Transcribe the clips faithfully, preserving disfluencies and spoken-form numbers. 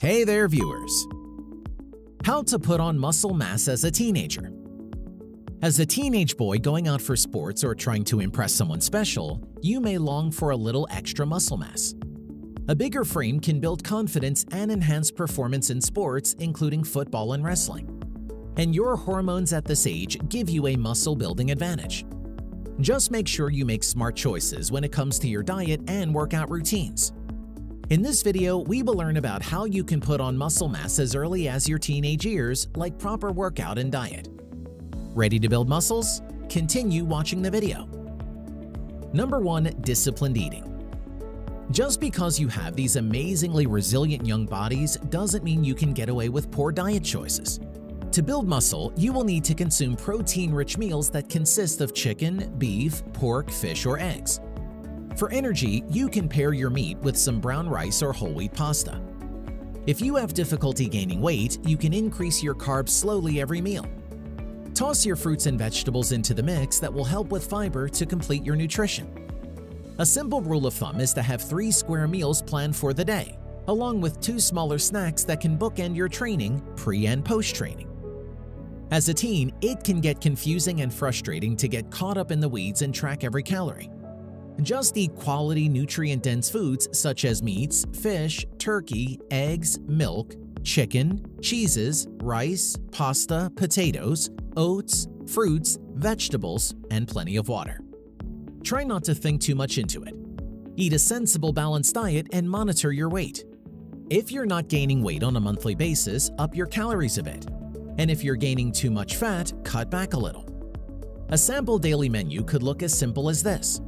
Hey there, viewers! How to put on muscle mass as a teenager. As a teenage boy going out for sports or trying to impress someone special, you may long for a little extra muscle mass. A bigger frame can build confidence and enhance performance in sports, including football and wrestling. And your hormones at this age give you a muscle-building advantage. Just make sure you make smart choices when it comes to your diet and workout routines. In this video, we will learn about how you can put on muscle mass as early as your teenage years, like proper workout and diet. Ready to build muscles? Continue watching the video. Number one. Disciplined eating. Just because you have these amazingly resilient young bodies doesn't mean you can get away with poor diet choices. To build muscle, you will need to consume protein-rich meals that consist of chicken, beef, pork, fish, or eggs. For energy, you can pair your meat with some brown rice or whole wheat pasta. If you have difficulty gaining weight, you can increase your carbs slowly every meal. Toss your fruits and vegetables into the mix that will help with fiber to complete your nutrition. A simple rule of thumb is to have three square meals planned for the day, along with two smaller snacks that can bookend your training, pre- and post-training. As a teen, it can get confusing and frustrating to get caught up in the weeds and track every calorie. Just eat quality, nutrient-dense foods such as meats, fish, turkey, eggs, milk, chicken, cheeses, rice, pasta, potatoes, oats, fruits, vegetables, and plenty of water. Try not to think too much into it. Eat a sensible, balanced diet and monitor your weight. If you're not gaining weight on a monthly basis, up your calories a bit. And if you're gaining too much fat, cut back a little. A sample daily menu could look as simple as this.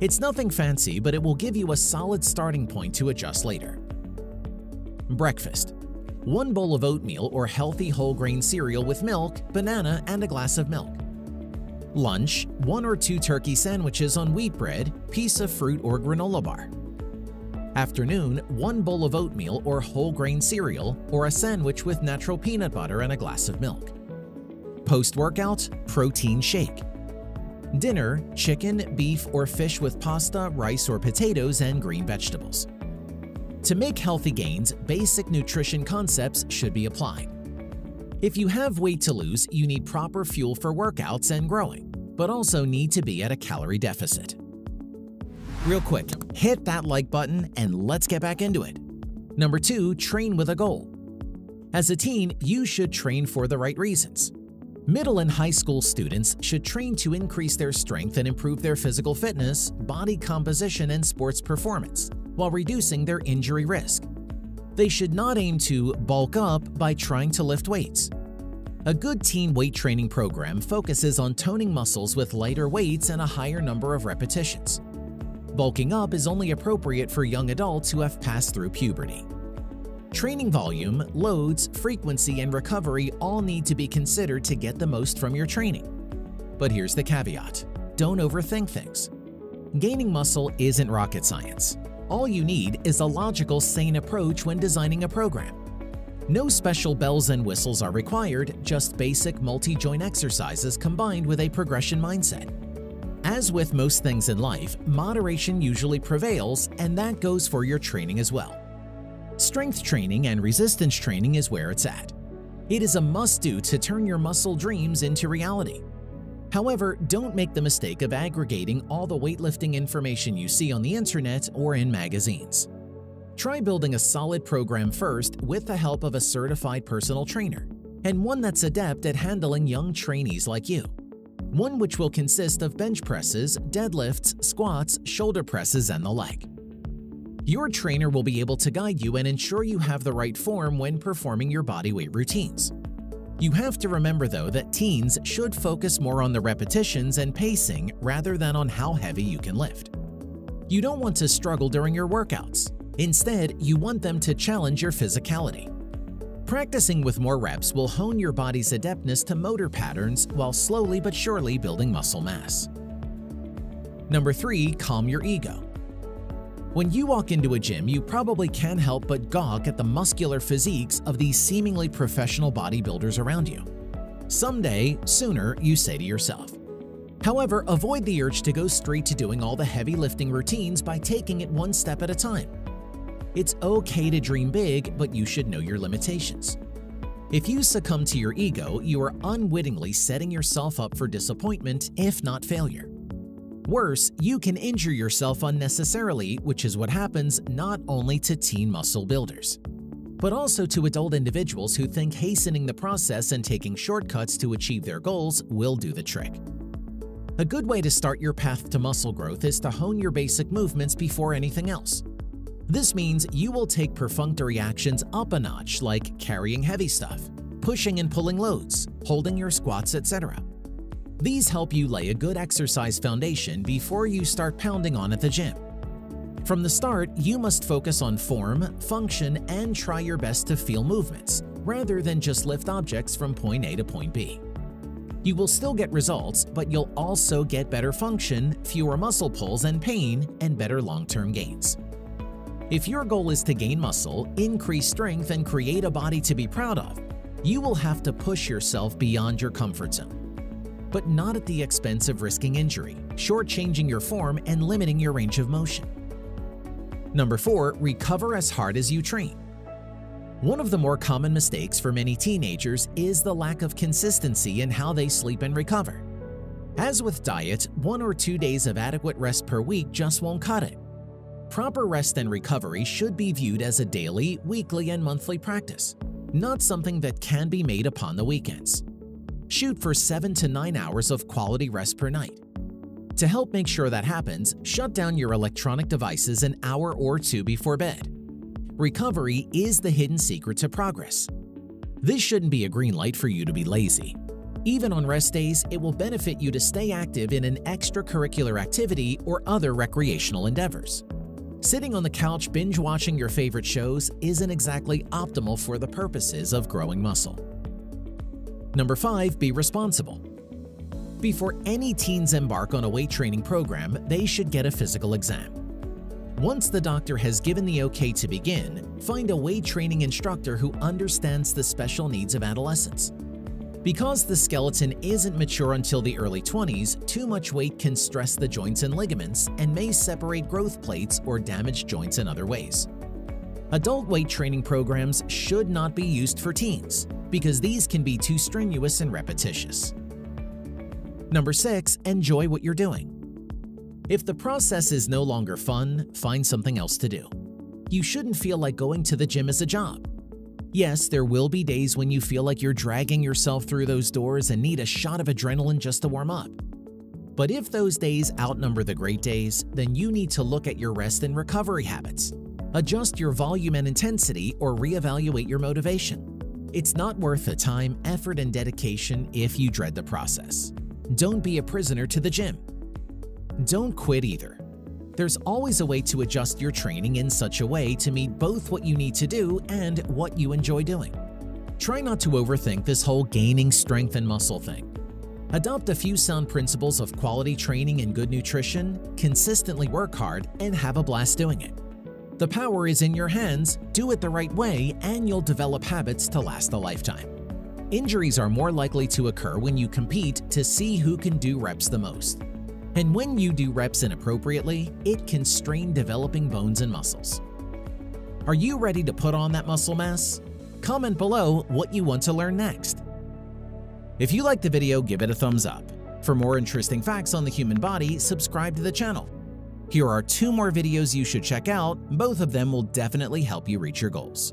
It's nothing fancy, but it will give you a solid starting point to adjust later. Breakfast. One bowl of oatmeal or healthy whole grain cereal with milk, banana, and a glass of milk. Lunch. One or two turkey sandwiches on wheat bread, piece of fruit, or granola bar. Afternoon. One bowl of oatmeal or whole grain cereal or a sandwich with natural peanut butter and a glass of milk. Post-workout, protein shake. Dinner, chicken, beef, or fish with pasta, rice, or potatoes, and green vegetables. To make healthy gains, basic nutrition concepts should be applied. If you have weight to lose, you need proper fuel for workouts and growing, but also need to be at a calorie deficit. Real quick, hit that like button and let's get back into it. Number two, train with a goal. As a teen, you should train for the right reasons. Middle and high school students should train to increase their strength and improve their physical fitness, body composition, and sports performance, while reducing their injury risk. They should not aim to bulk up by trying to lift weights. A good teen weight training program focuses on toning muscles with lighter weights and a higher number of repetitions. Bulking up is only appropriate for young adults who have passed through puberty. Training volume, loads, frequency, and recovery all need to be considered to get the most from your training. But here's the caveat: don't overthink things. Gaining muscle isn't rocket science. All you need is a logical, sane approach when designing a program. No special bells and whistles are required, just basic multi-joint exercises combined with a progression mindset. As with most things in life, moderation usually prevails, and that goes for your training as well. Strength training and resistance training is where it's at. It is a must-do to turn your muscle dreams into reality. However, don't make the mistake of aggregating all the weightlifting information you see on the internet or in magazines. Try building a solid program first with the help of a certified personal trainer, and one that's adept at handling young trainees like you. One which will consist of bench presses, deadlifts, squats, shoulder presses, and the like. Your trainer will be able to guide you and ensure you have the right form when performing your bodyweight routines. You have to remember, though, that teens should focus more on the repetitions and pacing rather than on how heavy you can lift. You don't want to struggle during your workouts. Instead, you want them to challenge your physicality. Practicing with more reps will hone your body's adeptness to motor patterns while slowly but surely building muscle mass. Number three, calm your ego. When you walk into a gym, you probably can't help but gawk at the muscular physiques of these seemingly professional bodybuilders around you. Someday, sooner, you say to yourself. However, avoid the urge to go straight to doing all the heavy lifting routines by taking it one step at a time. It's okay to dream big, but you should know your limitations. If you succumb to your ego, you are unwittingly setting yourself up for disappointment, if not failure. Worse, you can injure yourself unnecessarily, which is what happens not only to teen muscle builders, but also to adult individuals who think hastening the process and taking shortcuts to achieve their goals will do the trick. A good way to start your path to muscle growth is to hone your basic movements before anything else. This means you will take perfunctory actions up a notch, like carrying heavy stuff, pushing and pulling loads, holding your squats, et cetera. These help you lay a good exercise foundation before you start pounding on at the gym. From the start, you must focus on form, function, and try your best to feel movements, rather than just lift objects from point A to point B. You will still get results, but you'll also get better function, fewer muscle pulls and pain, and better long-term gains. If your goal is to gain muscle, increase strength, and create a body to be proud of, you will have to push yourself beyond your comfort zone, but not at the expense of risking injury, shortchanging your form, and limiting your range of motion. Number four, recover as hard as you train. One of the more common mistakes for many teenagers is the lack of consistency in how they sleep and recover. As with diet, one or two days of adequate rest per week just won't cut it. Proper rest and recovery should be viewed as a daily, weekly, and monthly practice, not something that can be made upon the weekends. Shoot for seven to nine hours of quality rest per night. To help make sure that happens, shut down your electronic devices an hour or two before bed. Recovery is the hidden secret to progress. This shouldn't be a green light for you to be lazy. Even on rest days, it will benefit you to stay active in an extracurricular activity or other recreational endeavors. Sitting on the couch binge-watching your favorite shows isn't exactly optimal for the purposes of growing muscle. Number five, be responsible. Before any teens embark on a weight training program, they should get a physical exam. Once the doctor has given the okay to begin, find a weight training instructor who understands the special needs of adolescents. Because the skeleton isn't mature until the early twenties, too much weight can stress the joints and ligaments and may separate growth plates or damage joints in other ways. Adult weight training programs should not be used for teens, because these can be too strenuous and repetitious. Number six, enjoy what you're doing. If the process is no longer fun, find something else to do. You shouldn't feel like going to the gym is a job. Yes, there will be days when you feel like you're dragging yourself through those doors and need a shot of adrenaline just to warm up. But if those days outnumber the great days, then you need to look at your rest and recovery habits. Adjust your volume and intensity, or reevaluate your motivation. It's not worth the time, effort, and dedication if you dread the process. Don't be a prisoner to the gym. Don't quit either. There's always a way to adjust your training in such a way to meet both what you need to do and what you enjoy doing. Try not to overthink this whole gaining strength and muscle thing. Adopt a few sound principles of quality training and good nutrition, consistently work hard, and have a blast doing it. The power is in your hands. Do it the right way, and you'll develop habits to last a lifetime. Injuries are more likely to occur when you compete to see who can do reps the most. And when you do reps inappropriately, it can strain developing bones and muscles. Are you ready to put on that muscle mass? Comment below what you want to learn next. If you liked the video, give it a thumbs up. For more interesting facts on the human body, subscribe to the channel. Here are two more videos you should check out. Both of them will definitely help you reach your goals.